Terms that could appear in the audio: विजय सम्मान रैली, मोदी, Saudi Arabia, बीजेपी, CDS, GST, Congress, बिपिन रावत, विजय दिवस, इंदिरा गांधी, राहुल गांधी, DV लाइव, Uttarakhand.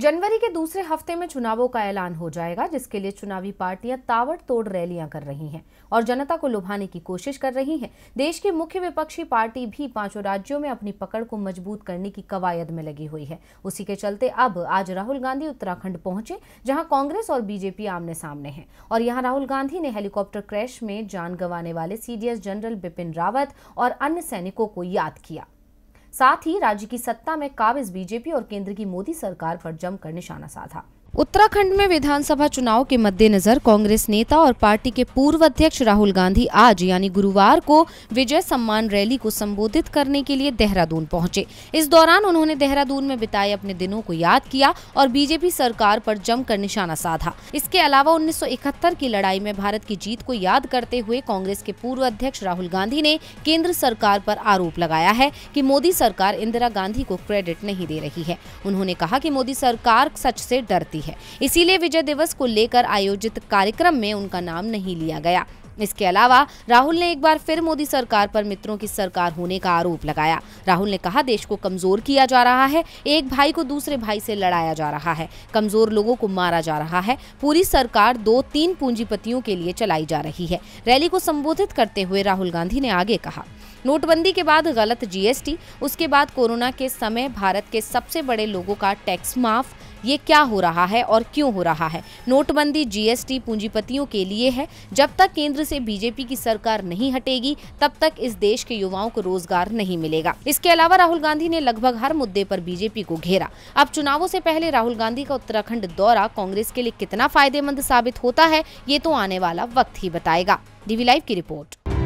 जनवरी के दूसरे हफ्ते में चुनावों का ऐलान हो जाएगा, जिसके लिए चुनावी पार्टियां ताबड़तोड़ रैलियां कर रही हैं और जनता को लुभाने की कोशिश कर रही हैं। देश की मुख्य विपक्षी पार्टी भी पांचों राज्यों में अपनी पकड़ को मजबूत करने की कवायद में लगी हुई है। उसी के चलते अब आज राहुल गांधी उत्तराखंड पहुंचे, जहां कांग्रेस और बीजेपी आमने सामने है और यहाँ राहुल गांधी ने हेलीकॉप्टर क्रैश में जान गंवाने वाले CDS जनरल बिपिन रावत और अन्य सैनिकों को याद किया। साथ ही राज्य की सत्ता में काबिज बीजेपी और केंद्र की मोदी सरकार पर जमकर निशाना साधा। उत्तराखंड में विधानसभा चुनाव के मद्देनजर कांग्रेस नेता और पार्टी के पूर्व अध्यक्ष राहुल गांधी आज यानी गुरुवार को विजय सम्मान रैली को संबोधित करने के लिए देहरादून पहुंचे। इस दौरान उन्होंने देहरादून में बिताए अपने दिनों को याद किया और बीजेपी सरकार पर जमकर निशाना साधा। इसके अलावा 1971 की लड़ाई में भारत की जीत को याद करते हुए कांग्रेस के पूर्व अध्यक्ष राहुल गांधी ने केंद्र सरकार पर आरोप लगाया है कि मोदी सरकार इंदिरा गांधी को क्रेडिट नहीं दे रही है। उन्होंने कहा कि मोदी सरकार सच से डरती है, इसीलिए विजय दिवस को लेकर आयोजित कार्यक्रम में उनका नाम नहीं लिया गया। इसके अलावा राहुल ने एक बार फिर मोदी सरकार पर मित्रों की सरकार होने का आरोप लगाया। राहुल ने कहा, देश को कमजोर किया जा रहा है, एक भाई को दूसरे भाई से लड़ाया जा रहा है, कमजोर लोगों को मारा जा रहा है, पूरी सरकार 2-3 पूंजीपतियों के लिए चलाई जा रही है। रैली को संबोधित करते हुए राहुल गांधी ने आगे कहा, नोटबंदी के बाद गलत GST, उसके बाद कोरोना के समय भारत के सबसे बड़े लोगों का टैक्स माफ, ये क्या हो रहा है और क्यों हो रहा है? नोटबंदी GST पूंजीपतियों के लिए है। जब तक केंद्र से बीजेपी की सरकार नहीं हटेगी तब तक इस देश के युवाओं को रोजगार नहीं मिलेगा। इसके अलावा राहुल गांधी ने लगभग हर मुद्दे पर बीजेपी को घेरा। अब चुनावों से पहले राहुल गांधी का उत्तराखंड दौरा कांग्रेस के लिए कितना फायदेमंद साबित होता है, ये तो आने वाला वक्त ही बताएगा। DV लाइव की रिपोर्ट।